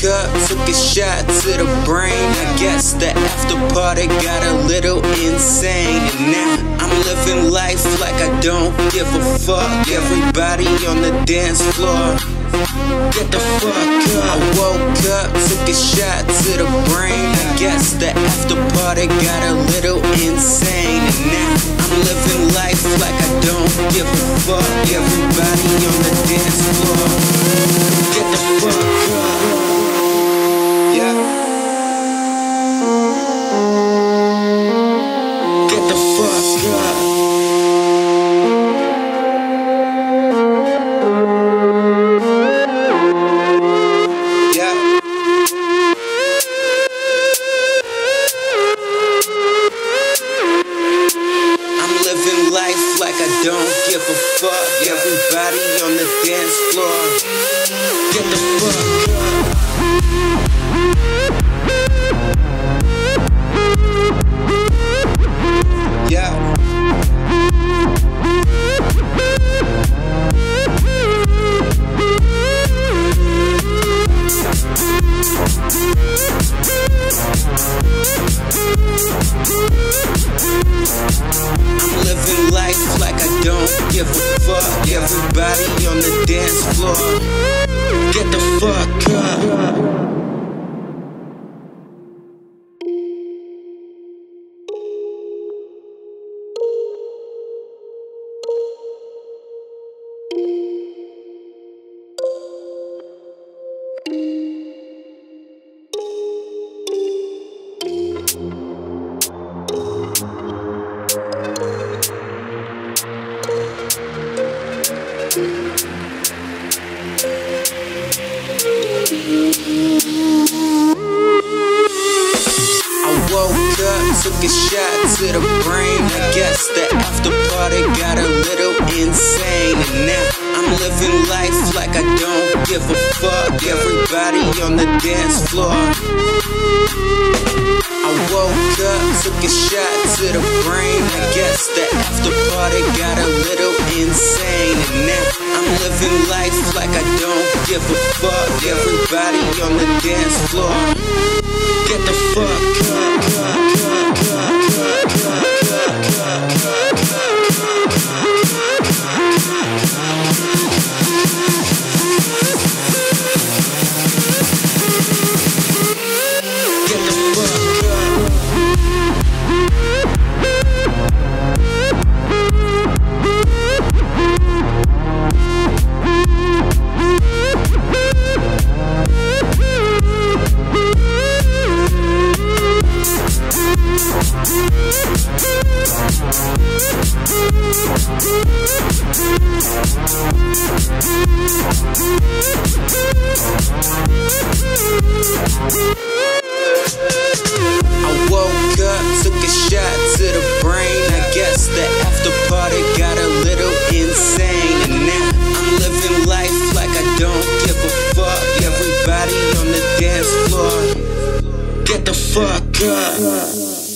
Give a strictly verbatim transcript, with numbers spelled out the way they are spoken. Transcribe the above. cut, took a shot to the brain. I guess the after party got a little insane, and now I'm living life like I don't give a fuck. Everybody on the dance floor, get the fuck up. I woke up, took a shot to the brain. I guess the after party got a little insane, and now I'm living life like I don't give a fuck. Everybody on the dance floor, get the fuck up. Yeah. Get the fuck up. Like I don't give a fuck. Everybody on the dance floor, get the fuck up. Yeah. I'm living life like I don't give a fuck. Everybody on the dance floor, get the fuck up. Took a shot to the brain. I guess the after party got a little insane, and now I'm living life like I don't give a fuck. Everybody on the dance floor. I woke up, took a shot to the brain. I guess the after party got a little insane, and now I'm living life like I don't give a fuck. Everybody on the dance floor, get the fuck up. Get the fuck up.